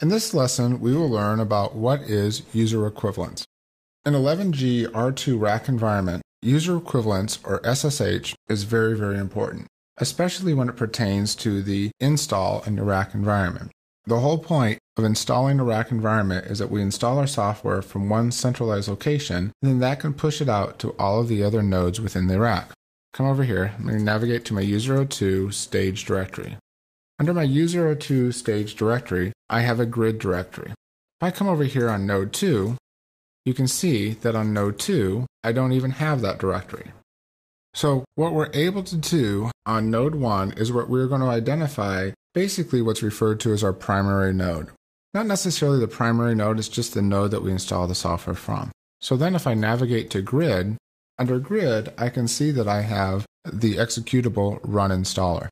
In this lesson, we will learn about what is user equivalence. In 11G R2 RAC environment, user equivalence, or SSH, is very, very important, especially when it pertains to the install in the RAC environment. The whole point of installing a RAC environment is that we install our software from one centralized location, and then that can push it out to all of the other nodes within the RAC. Come over here. I'm going to navigate to my user02 stage directory. Under my user02 stage directory, I have a grid directory. If I come over here on node 2, you can see that on node 2, I don't even have that directory. So what we're able to do on node 1 is what we're going to identify basically what's referred to as our primary node. Not necessarily the primary node, it's just the node that we install the software from. So then if I navigate to grid, under grid, I can see that I have the executable run installer.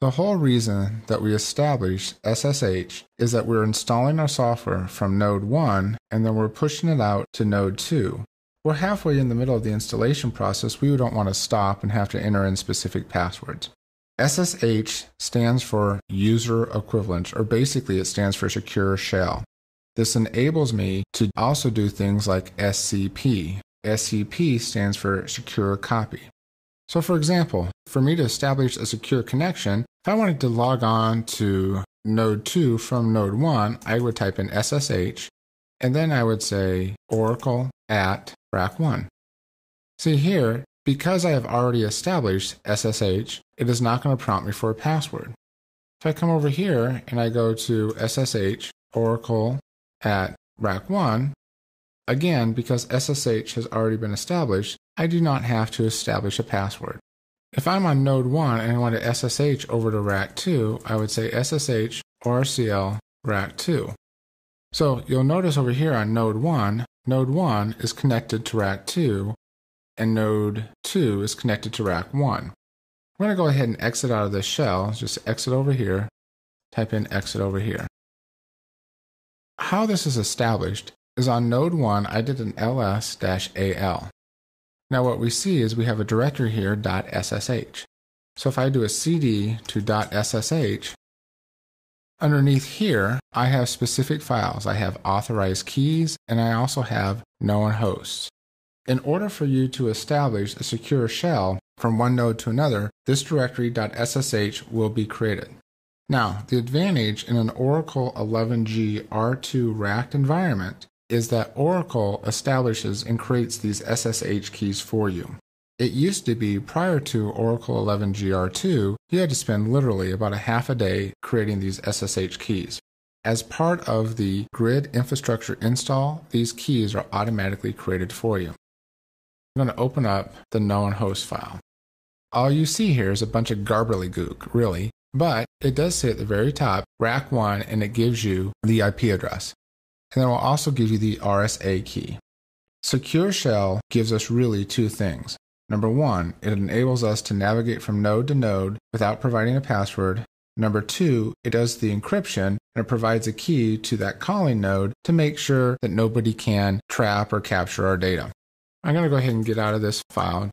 The whole reason that we established SSH is that we're installing our software from node 1 and then we're pushing it out to node 2. We're halfway in the middle of the installation process. We don't want to stop and have to enter in specific passwords. SSH stands for user equivalent, or basically it stands for secure shell. This enables me to also do things like SCP. SCP stands for secure copy. So for example, for me to establish a secure connection, if I wanted to log on to node 2 from node 1, I would type in SSH, and then I would say Oracle at rack 1. See here, because I have already established SSH, it is not going to prompt me for a password. If I come over here and I go to SSH Oracle at rack 1, again, because SSH has already been established, I do not have to establish a password. If I'm on node 1 and I want to SSH over to rack 2, I would say SSH RCL rack 2. So you'll notice over here on node 1 is connected to rack 2, and node 2 is connected to rack 1. We're going to go ahead and exit out of this shell, just exit over here, type in exit over here. How this is established is on node 1, I did an ls-al. Now what we see is we have a directory here, .ssh. So if I do a cd to .ssh, underneath here, I have specific files. I have authorized keys, and I also have known hosts. In order for you to establish a secure shell from one node to another, this directory .ssh will be created. Now, the advantage in an Oracle 11G R2 RAC environment is that Oracle establishes and creates these SSH keys for you. It used to be, prior to Oracle 11G R2, you had to spend literally about a half a day creating these SSH keys. As part of the grid infrastructure install, these keys are automatically created for you. I'm going to open up the known host file. All you see here is a bunch of gobbledygook, really, but it does say at the very top, rack 1, and it gives you the IP address. And then it will also give you the RSA key. Secure shell gives us really two things. Number one, it enables us to navigate from node to node without providing a password. Number two, it does the encryption and it provides a key to that calling node to make sure that nobody can trap or capture our data. I'm going to go ahead and get out of this file.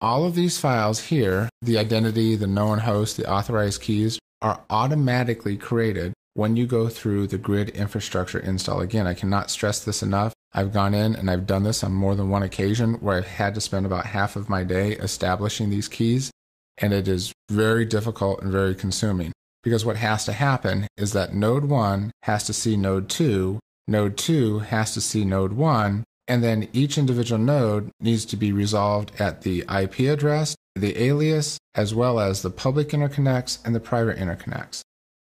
All of these files here, the identity, the known host, the authorized keys, are automatically created when you go through the grid infrastructure install. Again, I cannot stress this enough. I've gone in and I've done this on more than one occasion where I've had to spend about half of my day establishing these keys, and it is very difficult and very consuming, because what has to happen is that node 1 has to see node 2, node 2 has to see node 1, and then each individual node needs to be resolved at the IP address, the alias, as well as the public interconnects and the private interconnects.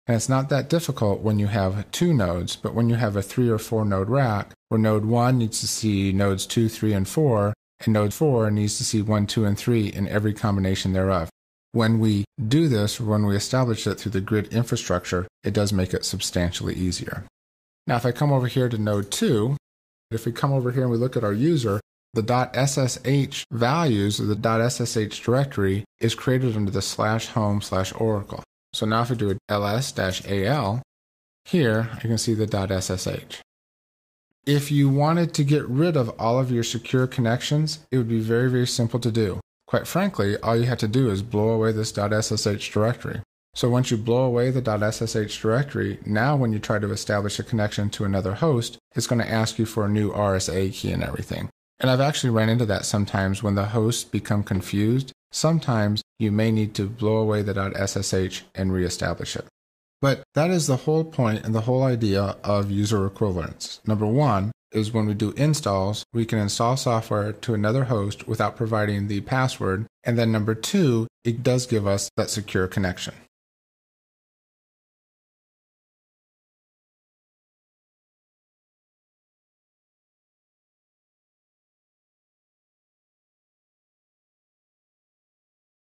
And it's not that difficult when you have two nodes, but when you have a 3 or 4 node rack, where node 1 needs to see nodes 2, 3, and 4, and node 4 needs to see 1, 2, and 3 in every combination thereof. When we do this, when we establish it through the grid infrastructure, it does make it substantially easier. Now, if I come over here to node 2, if we come over here and we look at our user, the .ssh values of the .ssh directory is created under the /home/oracle. So now if I do ls-al, here I can see the .ssh. If you wanted to get rid of all of your secure connections, it would be very, very simple to do. Quite frankly, all you have to do is blow away this .ssh directory. So once you blow away the .ssh directory, now when you try to establish a connection to another host, it's going to ask you for a new RSA key and everything. And I've actually run into that sometimes when the hosts become confused. Sometimes you may need to blow away the .ssh and reestablish it. But that is the whole point and the whole idea of user equivalence. Number one is when we do installs, we can install software to another host without providing the password. And then number two, it does give us that secure connection.